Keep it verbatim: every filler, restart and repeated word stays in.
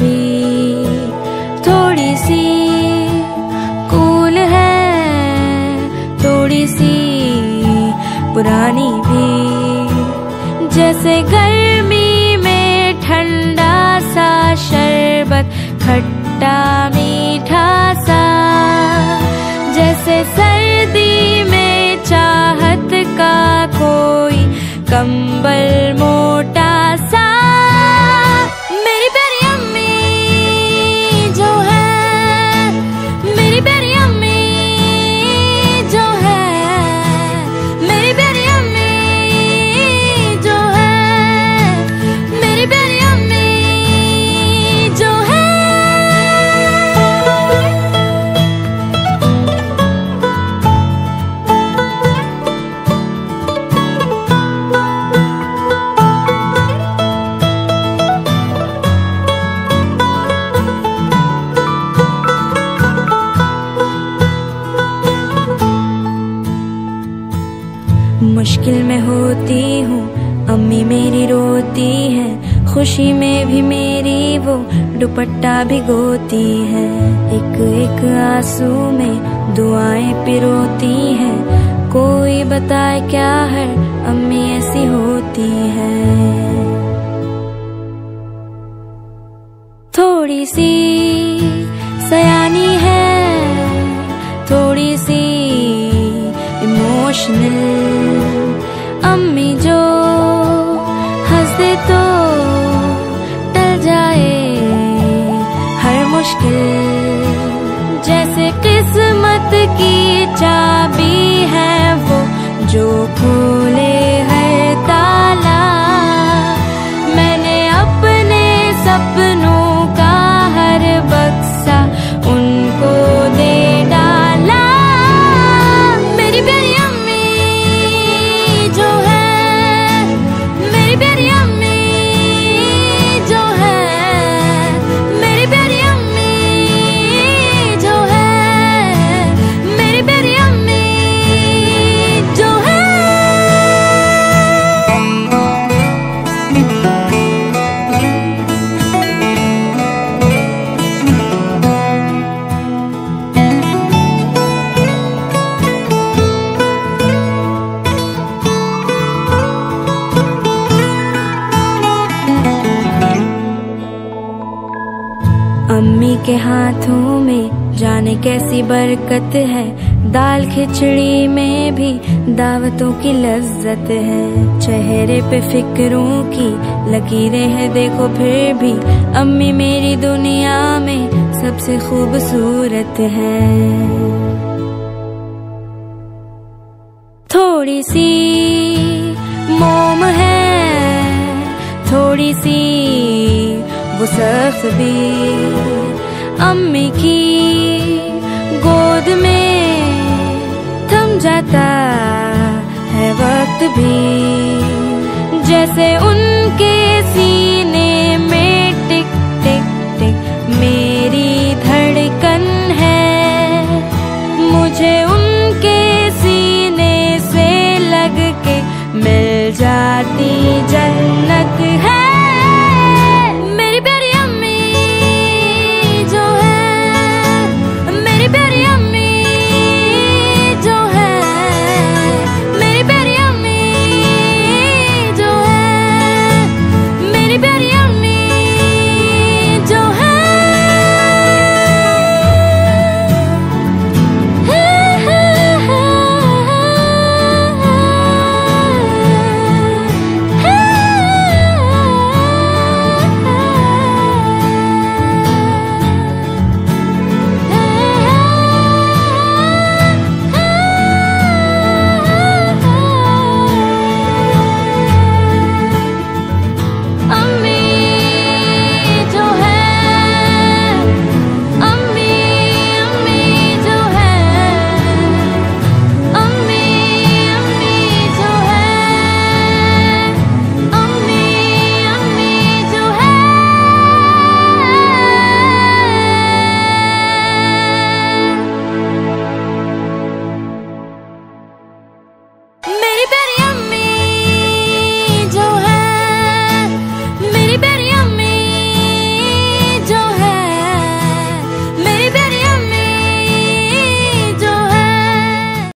भी थोड़ी सी कूल है, थोड़ी सी पुरानी भी, जैसे गर्मी में ठंडा सा शरबत, खट्टा मीठा सा, जैसे सर्दी में चाहत का कोई कंबल मोटा सा। मेरी प्यारी अम्मी जो है, मेरी प्यारी अम्मी जो है, मेरी प्यारी अम्मी जो है, मेरी प्यारी अम्मी जो है। मुश्किल में होती हूँ, अम्मी मेरी रोती है, खुशी में भी मेरी वो दुपट्टा भिगोती है। एक एक आंसू में दुआएं पिरोती हैं, कोई बताए क्या है अम्मी ऐसी होती है। थोड़ी सी सयानी है, थोड़ी सी इमोशनल अम्मी जो हंस दे तो टल जाए हर मुश्किल, जैसे किस्मत की चाबी है वो जो खोले हर ताला। मैंने अपने सपनों का हर बक्सा उनको दे डाला। मेरी प्यारी अम्मी के हाथों में जाने कैसी बरकत है, दाल खिचड़ी में भी दावतों की लज्जत है। चेहरे पे फिक्रों की लकीरें हैं देखो फिर भी, अम्मी मेरी दुनिया में सबसे खूबसूरत है। थोड़ी सी मोम है, थोड़ी सी वो सख्त भी, अम्मी की गोद में थम जाता है वक्त भी, जैसे उनके सीने